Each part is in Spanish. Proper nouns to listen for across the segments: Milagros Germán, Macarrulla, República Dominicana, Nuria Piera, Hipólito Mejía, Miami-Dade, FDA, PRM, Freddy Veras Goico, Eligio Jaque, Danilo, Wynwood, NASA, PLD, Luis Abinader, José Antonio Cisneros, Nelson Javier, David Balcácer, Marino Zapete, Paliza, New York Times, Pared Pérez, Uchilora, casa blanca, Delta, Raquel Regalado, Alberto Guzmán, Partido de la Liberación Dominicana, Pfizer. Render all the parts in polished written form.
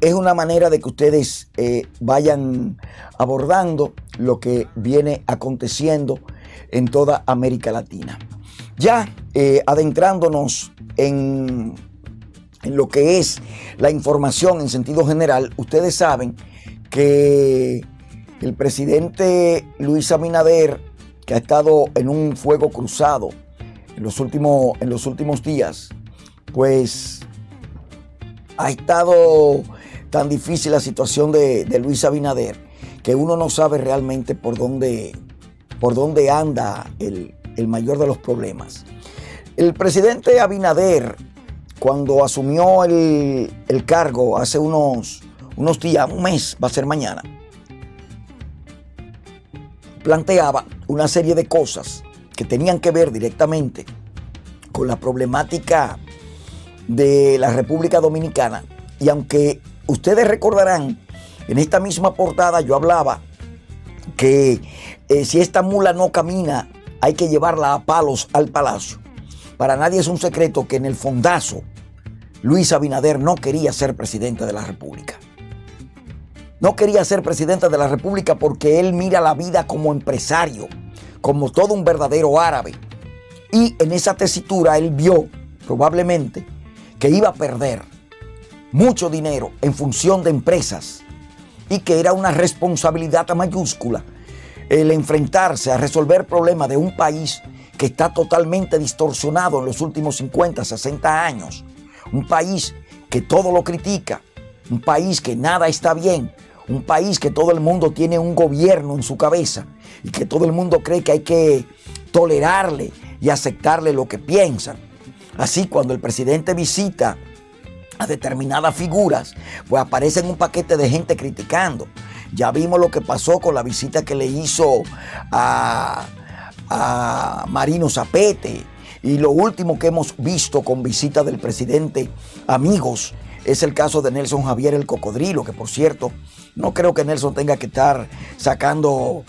es una manera de que ustedes vayan abordando lo que viene aconteciendo en toda América Latina. Ya adentrándonos en lo que es la información en sentido general, ustedes saben que el presidente Luis Abinader, que ha estado en un fuego cruzado en los últimos días, pues ha estado tan difícil la situación de Luis Abinader que uno no sabe realmente por dónde anda el mayor de los problemas. El presidente Abinader, cuando asumió el cargo hace unos días, un mes, va a ser mañana, planteaba una serie de cosas que tenían que ver directamente con la problemática de la República Dominicana. Y aunque ustedes recordarán, en esta misma portada yo hablaba que si esta mula no camina, hay que llevarla a palos al palacio. Para nadie es un secreto que en el fondazo Luis Abinader no quería ser presidente de la República. No quería ser presidente de la República porque él mira la vida como empresario, como todo un verdadero árabe. Y en esa tesitura él vio probablemente que iba a perder mucho dinero en función de empresas y que era una responsabilidad a mayúscula el enfrentarse a resolver problemas de un país que está totalmente distorsionado en los últimos 50, 60 años. Un país que todo lo critica, un país que nada está bien, un país que todo el mundo tiene un gobierno en su cabeza y que todo el mundo cree que hay que tolerarle y aceptarle lo que piensan. Así, cuando el presidente visita a determinadas figuras, pues aparecen un paquete de gente criticando. Ya vimos lo que pasó con la visita que le hizo a Marino Zapete, y lo último que hemos visto con visita del presidente, amigos, es el caso de Nelson Javier el Cocodrilo, que por cierto, no creo que Nelson tenga que estar sacando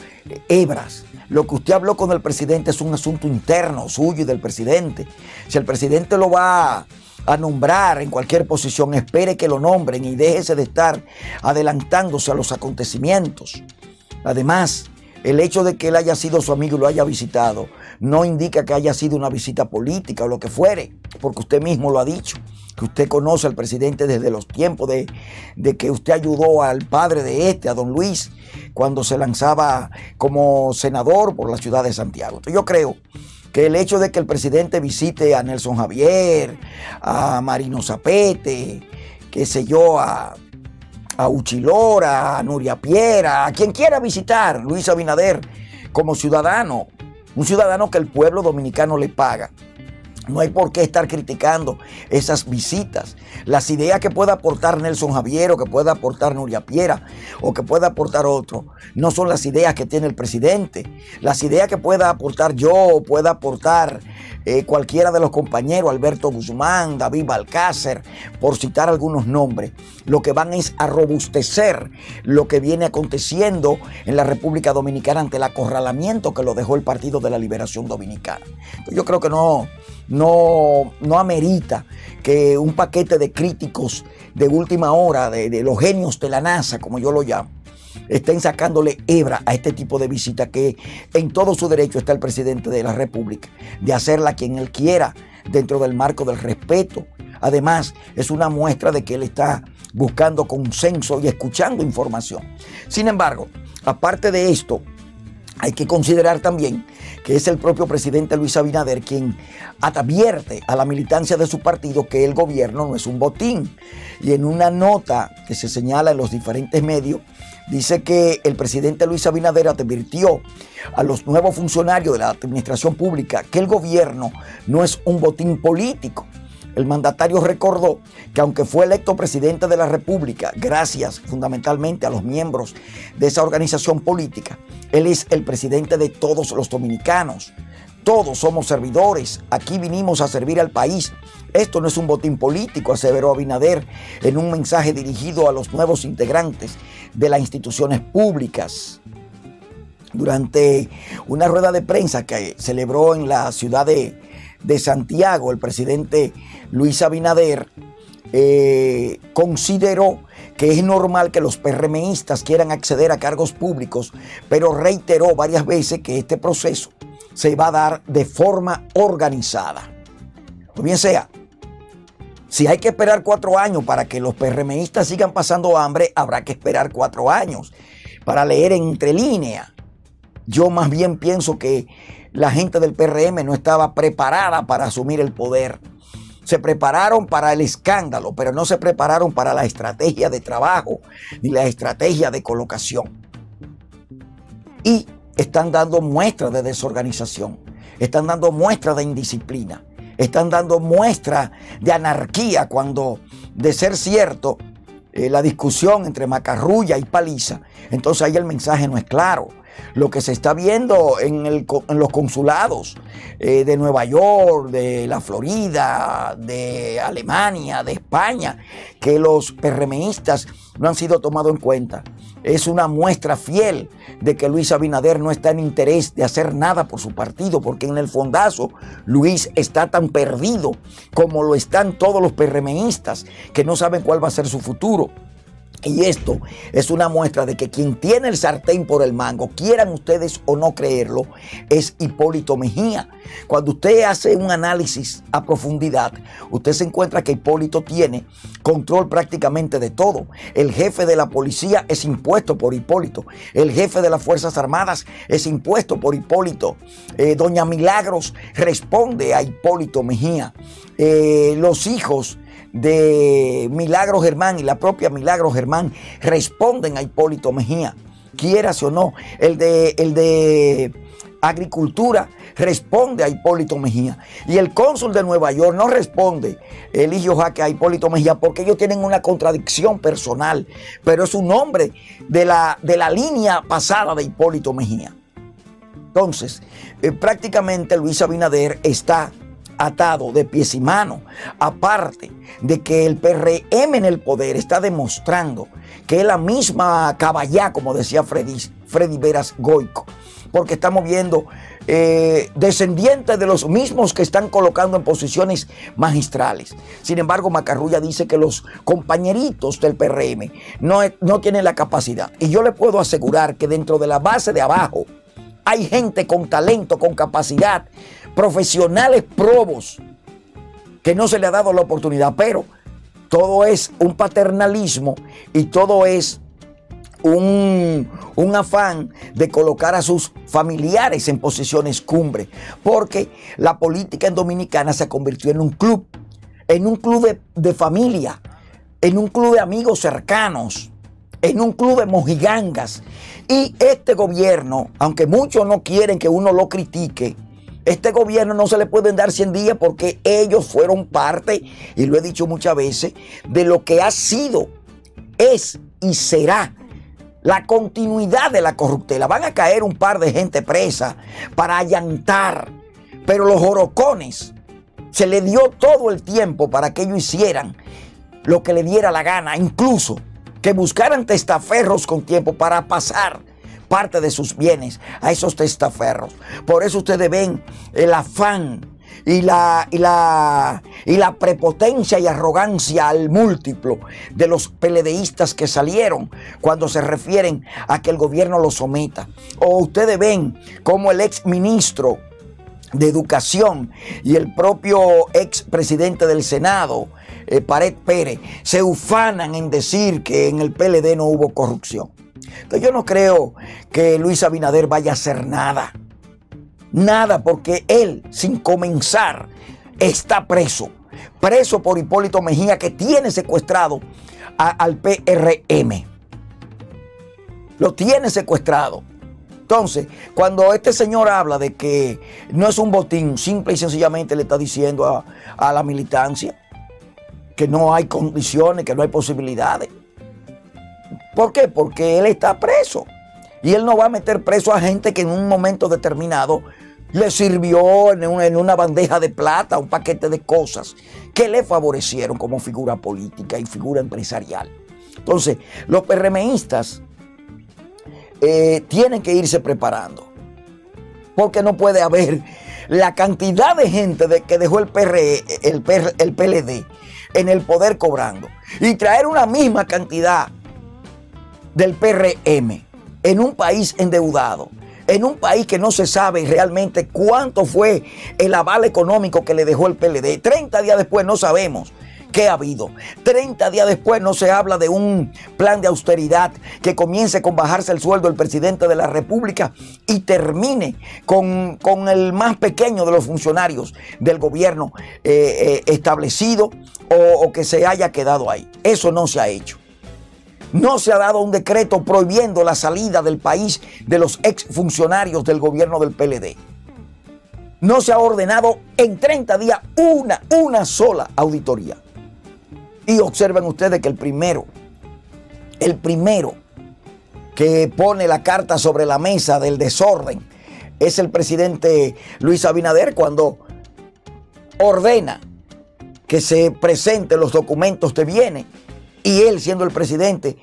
hebras. Lo que usted habló con el presidente es un asunto interno suyo y del presidente. Si el presidente lo va a nombrar en cualquier posición, espere que lo nombren y déjese de estar adelantándose a los acontecimientos. Además, el hecho de que él haya sido su amigo y lo haya visitado no indica que haya sido una visita política o lo que fuere, porque usted mismo lo ha dicho, que usted conoce al presidente desde los tiempos de que usted ayudó al padre de a don Luis, cuando se lanzaba como senador por la ciudad de Santiago. Entonces, yo creo que el hecho de que el presidente visite a Nelson Javier, a Marino Zapete, qué sé yo, a Uchilora, a Nuria Piera, a quien quiera visitar Luis Abinader como ciudadano, un ciudadano que el pueblo dominicano le paga. No hay por qué estar criticando esas visitas. Las ideas que pueda aportar Nelson Javier o que pueda aportar Nuria Piera o que pueda aportar otro no son las ideas que tiene el presidente. Las ideas que pueda aportar yo o pueda aportar cualquiera de los compañeros, Alberto Guzmán, David Balcácer, por citar algunos nombres, lo que van es a robustecer lo que viene aconteciendo en la República Dominicana ante el acorralamiento que lo dejó el Partido de la Liberación Dominicana. Yo creo que no amerita que un paquete de críticos de última hora, de los genios de la NASA, como yo lo llamo, estén sacándole hebra a este tipo de visita, que en todo su derecho está el presidente de la República de hacerla quien él quiera dentro del marco del respeto. Además, es una muestra de que él está buscando consenso y escuchando información. Sin embargo, aparte de esto, hay que considerar también que es el propio presidente Luis Abinader quien advierte a la militancia de su partido que el gobierno no es un botín. Y en una nota que se señala en los diferentes medios, dice que el presidente Luis Abinader advirtió a los nuevos funcionarios de la administración pública que el gobierno no es un botín político. El mandatario recordó que aunque fue electo presidente de la República, gracias fundamentalmente a los miembros de esa organización política, él es el presidente de todos los dominicanos. Todos somos servidores, aquí vinimos a servir al país. Esto no es un botín político, aseveró Abinader en un mensaje dirigido a los nuevos integrantes de las instituciones públicas. Durante una rueda de prensa que celebró en la ciudad de Santiago, el presidente Luis Abinader consideró que es normal que los PRMistas quieran acceder a cargos públicos, pero reiteró varias veces que este proceso se va a dar de forma organizada. O bien sea, si hay que esperar 4 años para que los PRMistas sigan pasando hambre, habrá que esperar 4 años para leer entre líneas. Yo más bien pienso que la gente del PRM no estaba preparada para asumir el poder. Se prepararon para el escándalo, pero no se prepararon para la estrategia de trabajo ni la estrategia de colocación. Y están dando muestras de desorganización, están dando muestras de indisciplina, están dando muestras de anarquía cuando, de ser cierto, la discusión entre Macarrulla y Paliza, entonces ahí el mensaje no es claro. Lo que se está viendo en los consulados de Nueva York, de la Florida, de Alemania, de España, que los PRMistas no han sido tomados en cuenta. Es una muestra fiel de que Luis Abinader no está en interés de hacer nada por su partido, porque en el fondazo Luis está tan perdido como lo están todos los PRMistas, que no saben cuál va a ser su futuro. Y esto es una muestra de que quien tiene el sartén por el mango, quieran ustedes o no creerlo, es Hipólito Mejía. Cuando usted hace un análisis a profundidad, usted se encuentra que Hipólito tiene control prácticamente de todo. El jefe de la policía es impuesto por Hipólito. El jefe de las Fuerzas Armadas es impuesto por Hipólito. Doña Milagros responde a Hipólito Mejía. Los hijos de Milagros Germán y la propia Milagros Germán responden a Hipólito Mejía, quieras o no. El de Agricultura responde a Hipólito Mejía, y el cónsul de Nueva York no responde, Eligio Jaque, a Hipólito Mejía, porque ellos tienen una contradicción personal, pero es un hombre de la línea pasada de Hipólito Mejía. Entonces, prácticamente Luis Abinader está atado de pies y manos, aparte de que el PRM en el poder está demostrando que es la misma caballá, como decía Freddy Veras Goico, porque estamos viendo descendientes de los mismos que están colocando en posiciones magistrales. Sin embargo, Macarrulla dice que los compañeritos del PRM no tienen la capacidad, y yo le puedo asegurar que dentro de la base de abajo hay gente con talento, con capacidad, profesionales probos, que no se le ha dado la oportunidad, pero todo es un paternalismo y todo es un afán de colocar a sus familiares en posiciones cumbre, porque la política en Dominicana se convirtió en un club de familia, en un club de amigos cercanos, en un club de mojigangas. Y este gobierno, aunque muchos no quieren que uno lo critique, este gobierno no se le pueden dar 100 días porque ellos fueron parte, y lo he dicho muchas veces, de lo que ha sido, es y será la continuidad de la corruptela. Van a caer un par de gente presa para allantar, pero los orocones se le dio todo el tiempo para que ellos hicieran lo que le diera la gana, incluso que buscaran testaferros con tiempo para pasar parte de sus bienes a esos testaferros. Por eso ustedes ven el afán y la prepotencia y arrogancia al múltiplo de los peledeístas que salieron cuando se refieren a que el gobierno los someta. O ustedes ven como el ex ministro de Educación y el propio ex presidente del Senado, Pared Pérez, se ufanan en decir que en el PLD no hubo corrupción. Entonces yo no creo que Luis Abinader vaya a hacer nada, nada, porque él, sin comenzar, está preso por Hipólito Mejía, que tiene secuestrado al PRM, lo tiene secuestrado. Entonces, cuando este señor habla de que no es un botín, simple y sencillamente le está diciendo a la militancia que no hay condiciones, que no hay posibilidades. ¿Por qué? Porque él está preso, y él no va a meter preso a gente que en un momento determinado le sirvió en una bandeja de plata un paquete de cosas que le favorecieron como figura política y figura empresarial. Entonces, los PRMistas tienen que irse preparando, porque no puede haber la cantidad de gente que dejó el PLD en el poder cobrando y traer una misma cantidad del PRM en un país endeudado, en un país que no se sabe realmente cuánto fue el aval económico que le dejó el PLD. 30 días después no sabemos qué ha habido. 30 días después no se habla de un plan de austeridad que comience con bajarse el sueldo del presidente de la República y termine con el más pequeño de los funcionarios del gobierno establecido o que se haya quedado ahí. Eso no se ha hecho. No se ha dado un decreto prohibiendo la salida del país de los exfuncionarios del gobierno del PLD. No se ha ordenado en 30 días una sola auditoría. Y observen ustedes que el primero que pone la carta sobre la mesa del desorden es el presidente Luis Abinader, cuando ordena que se presenten los documentos que vienen. Y él, siendo el presidente,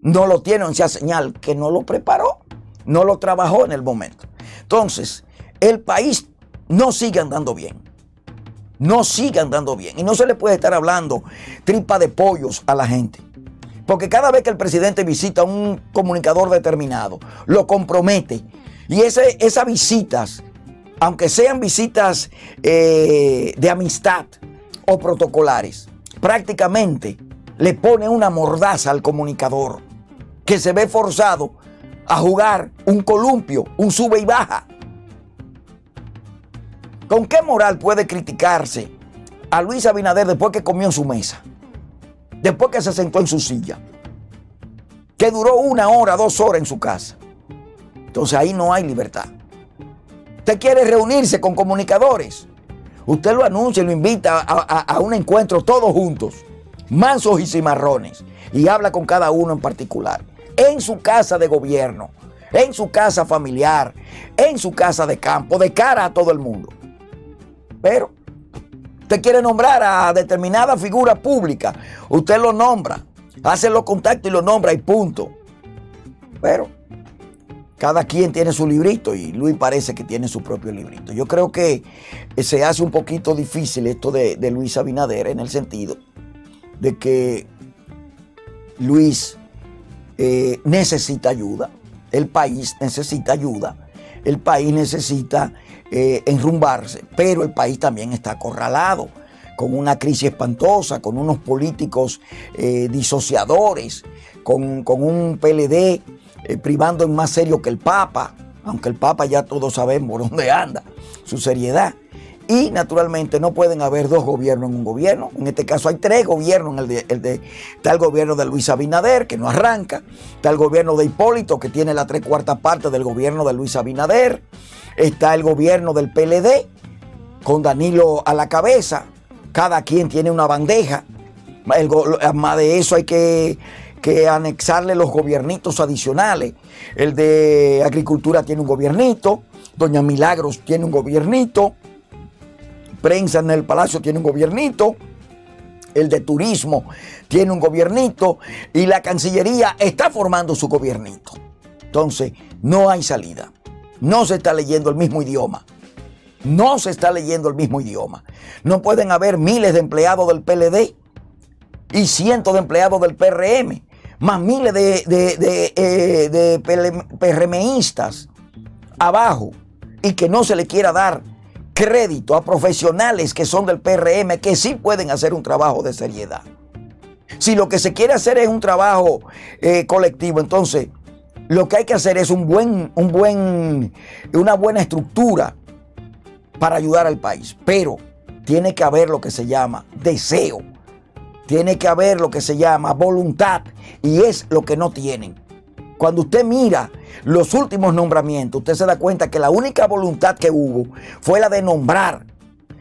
no lo tiene, o sea, señal que no lo preparó, no lo trabajó en el momento. Entonces, el país no sigue andando bien. No sigue andando bien. Y no se le puede estar hablando tripa de pollos a la gente. Porque cada vez que el presidente visita a un comunicador determinado, lo compromete. Y esas visitas, aunque sean visitas de amistad o protocolares, prácticamente le pone una mordaza al comunicador, que se ve forzado a jugar un columpio, un sube y baja. ¿Con qué moral puede criticarse a Luis Abinader después que comió en su mesa? Después que se sentó en su silla. Que duró 1 hora, 2 horas en su casa. Entonces ahí no hay libertad. Usted quiere reunirse con comunicadores. Usted lo anuncia y lo invita a un encuentro todos juntos, mansos y cimarrones, y habla con cada uno en particular, en su casa de gobierno, en su casa familiar, en su casa de campo, de cara a todo el mundo. Pero usted quiere nombrar a determinada figura pública, usted lo nombra, hace los contactos y lo nombra y punto. Pero cada quien tiene su librito y Luis parece que tiene su propio librito. Yo creo que se hace un poquito difícil esto de Luis Abinader, en el sentido de que Luis necesita ayuda, el país necesita ayuda, el país necesita enrumbarse, pero el país también está acorralado con una crisis espantosa, con unos políticos disociadores, con un PLD privando en más serio que el Papa, aunque el Papa ya todos sabemos dónde anda, su seriedad. Y naturalmente no pueden haber 2 gobiernos en un gobierno. En este caso hay 3 gobiernos. En está el gobierno de Luis Abinader, que no arranca. Está el gobierno de Hipólito, que tiene la 3/4 parte del gobierno de Luis Abinader. Está el gobierno del PLD, con Danilo a la cabeza. Cada quien tiene una bandeja. Además de eso hay que anexarle los gobiernitos adicionales. El de Agricultura tiene un gobiernito. Doña Milagros tiene un gobiernito. Prensa en el Palacio tiene un gobiernito, el de Turismo tiene un gobiernito y la Cancillería está formando su gobiernito. Entonces, no hay salida. No se está leyendo el mismo idioma. No se está leyendo el mismo idioma. No pueden haber miles de empleados del PLD y cientos de empleados del PRM, más miles de PRMistas abajo, y que no se le quiera dar crédito a profesionales que son del PRM, que sí pueden hacer un trabajo de seriedad. Si lo que se quiere hacer es un trabajo colectivo, entonces lo que hay que hacer es una buena estructura para ayudar al país. Pero tiene que haber lo que se llama deseo, tiene que haber lo que se llama voluntad, y es lo que no tienen. Cuando usted mira los últimos nombramientos, usted se da cuenta que la única voluntad que hubo fue la de nombrar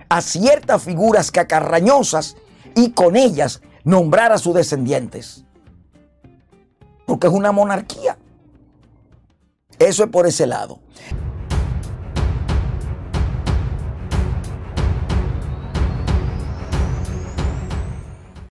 a ciertas figuras cacarrañosas y con ellas nombrar a sus descendientes. Porque es una monarquía. Eso es por ese lado.